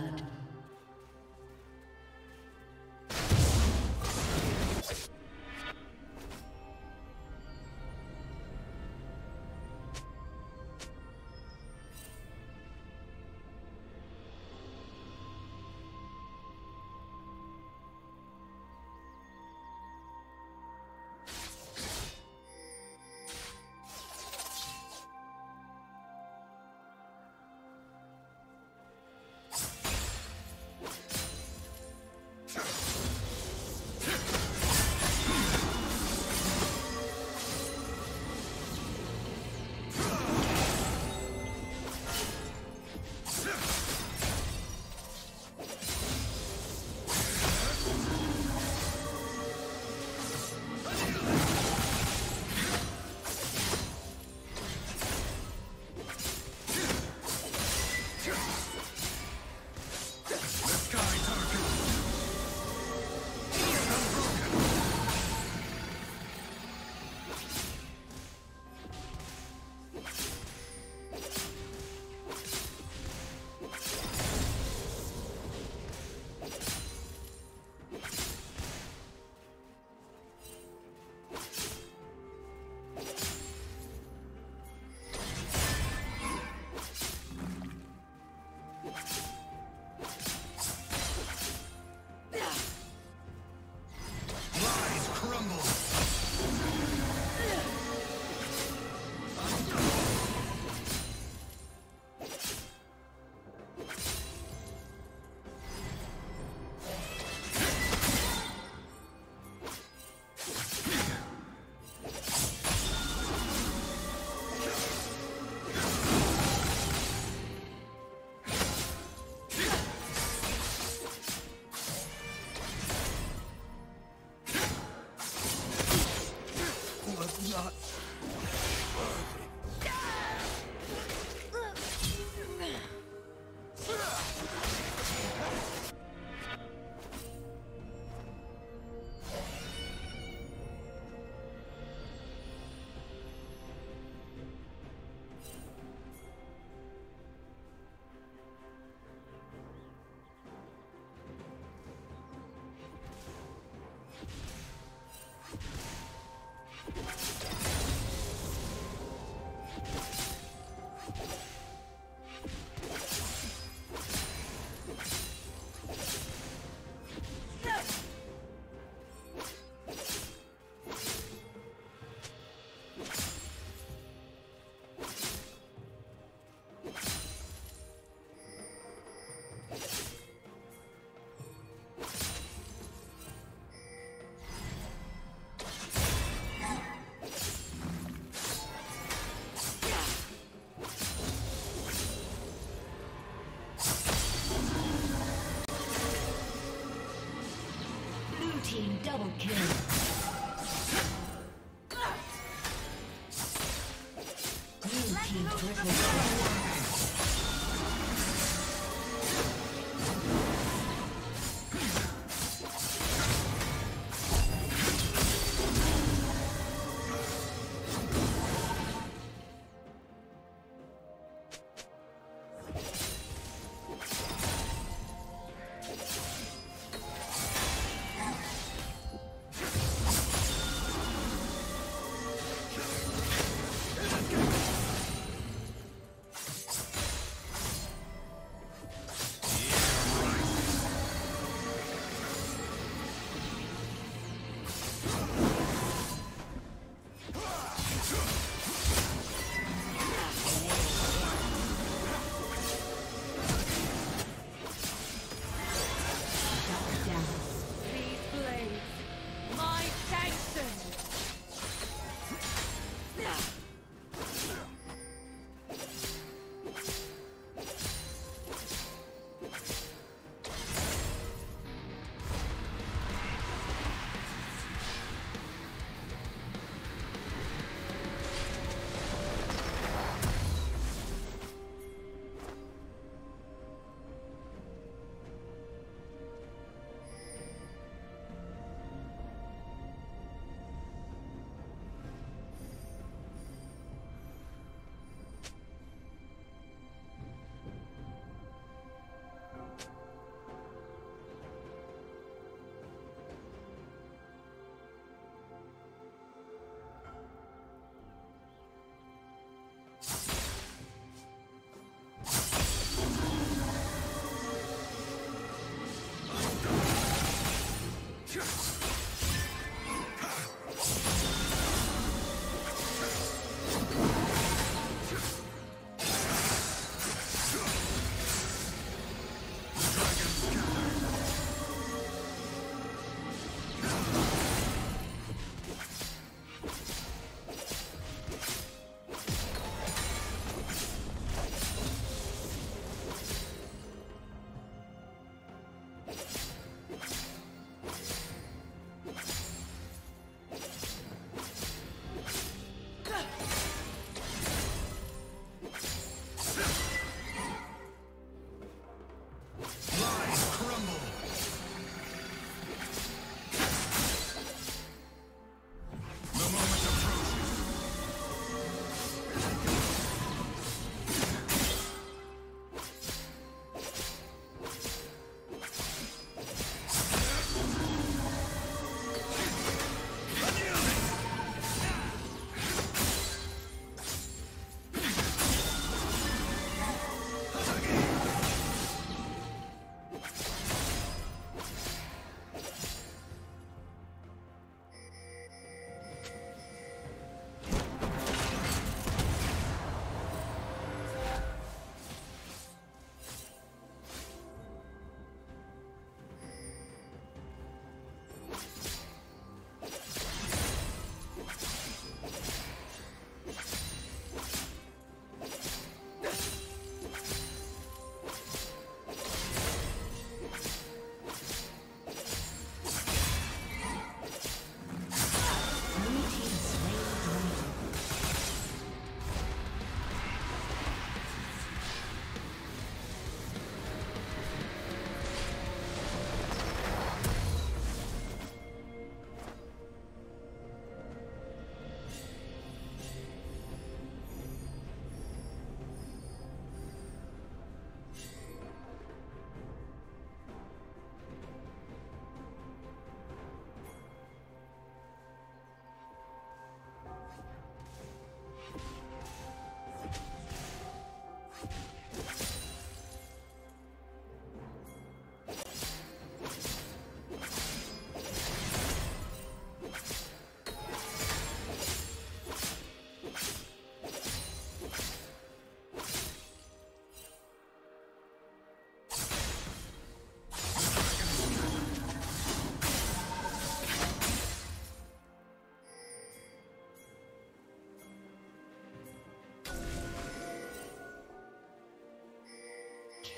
blood. Double kill. Blue team triple kill.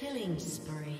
Killing spree.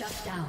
Shut down.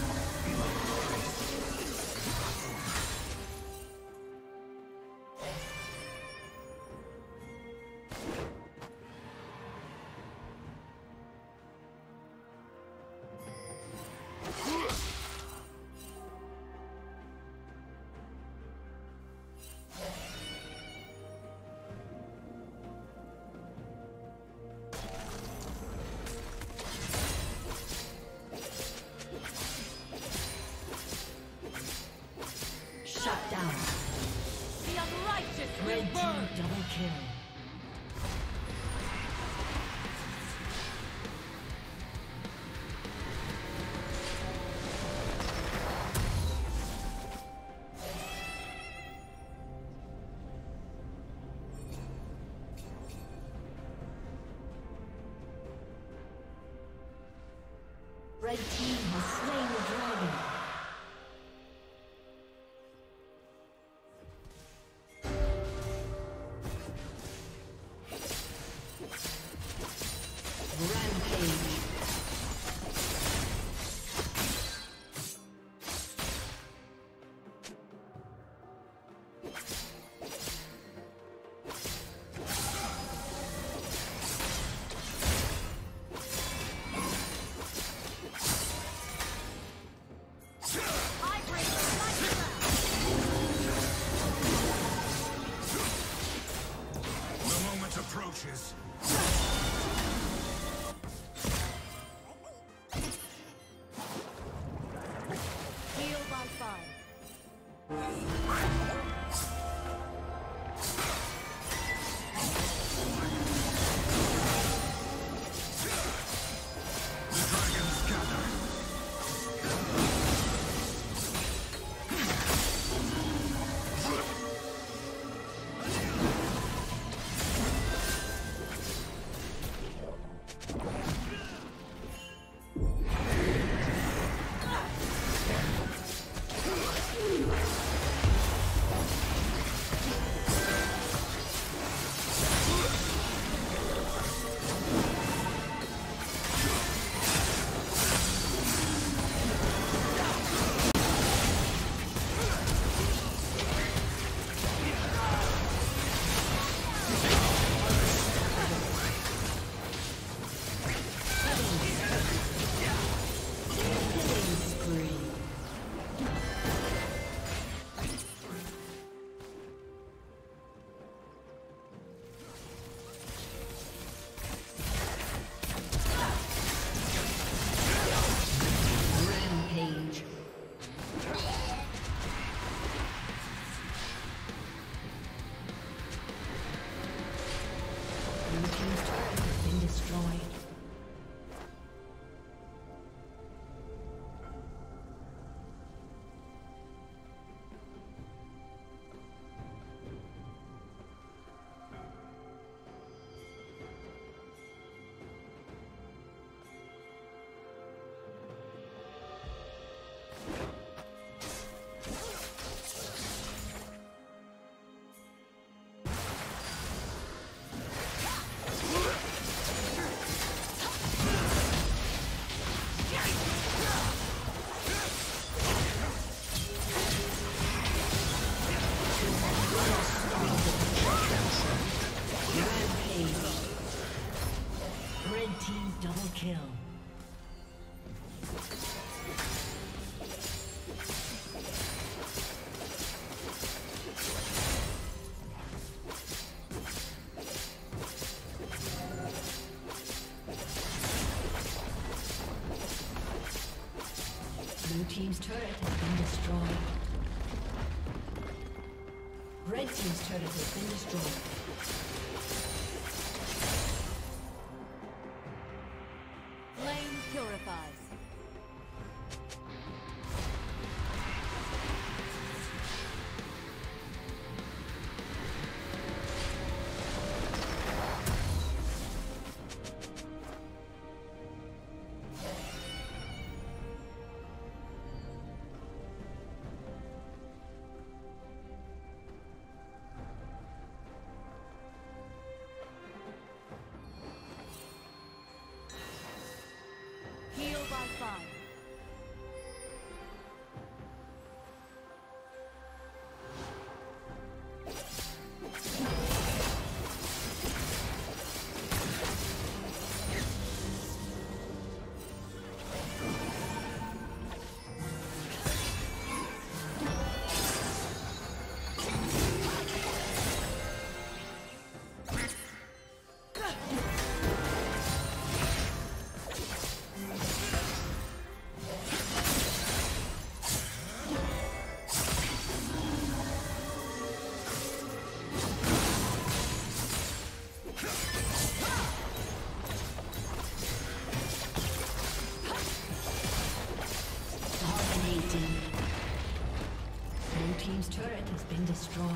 Red team has slain the dragon. Blue team's turret has been destroyed. Red team's turret has been destroyed. Flame purifies. has been destroyed.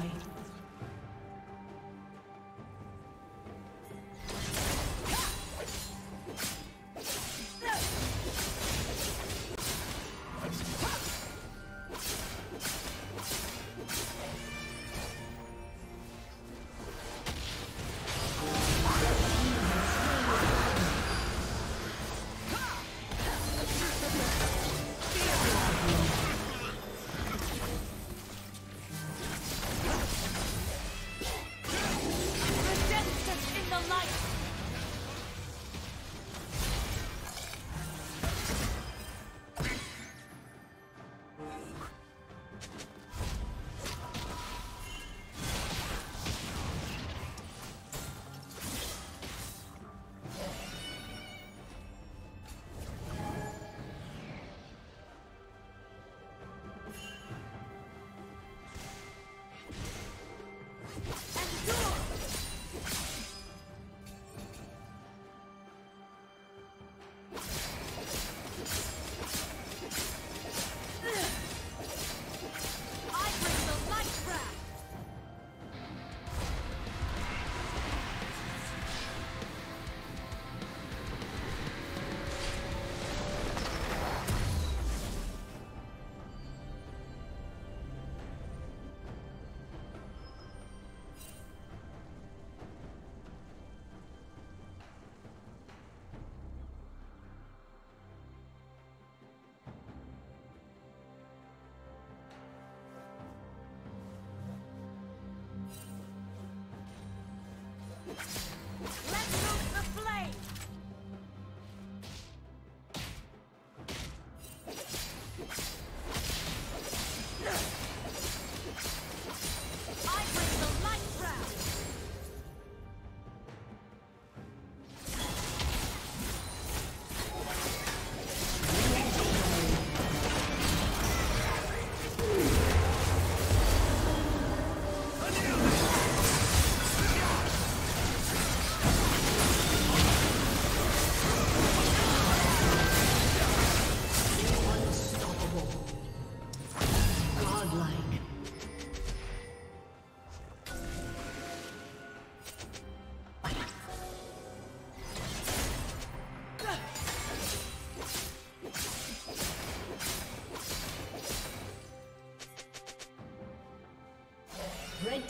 Red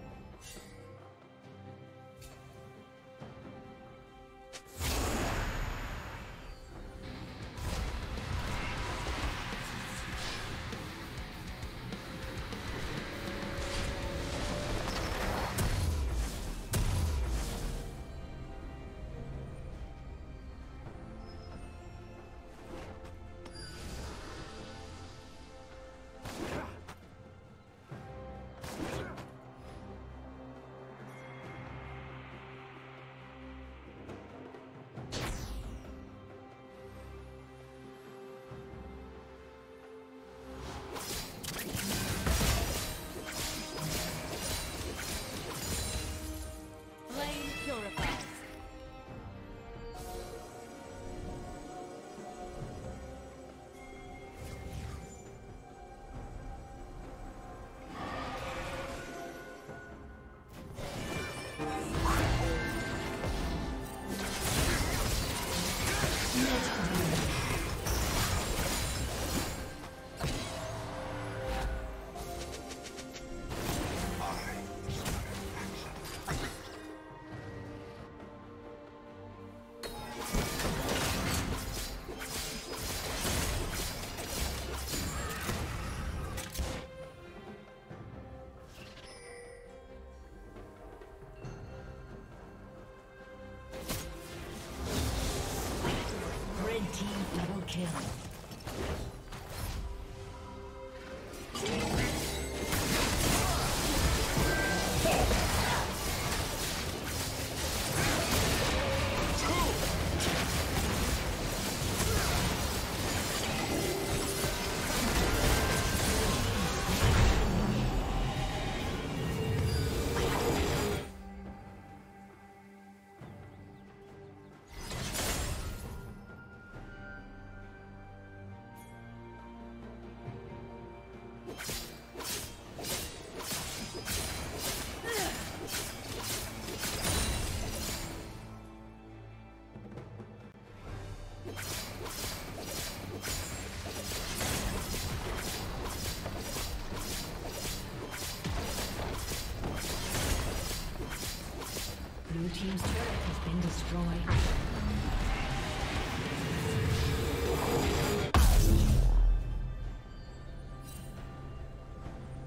Blue team's turret has been destroyed.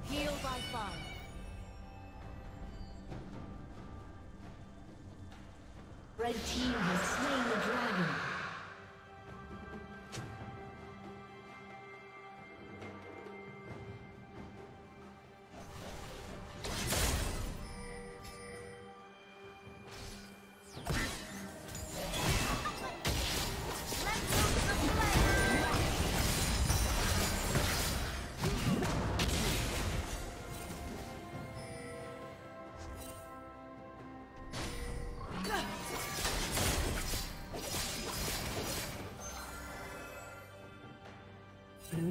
Heal by fire. Red team has slain the dragon. Blue